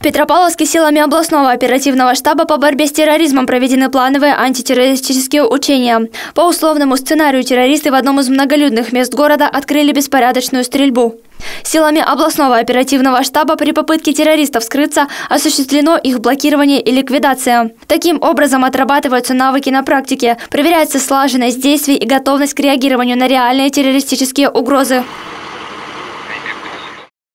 В Петропавловске силами областного оперативного штаба по борьбе с терроризмом проведены плановые антитеррористические учения. По условному сценарию террористы в одном из многолюдных мест города открыли беспорядочную стрельбу. Силами областного оперативного штаба при попытке террористов скрыться осуществлено их блокирование и ликвидация. Таким образом отрабатываются навыки на практике, проверяется слаженность действий и готовность к реагированию на реальные террористические угрозы.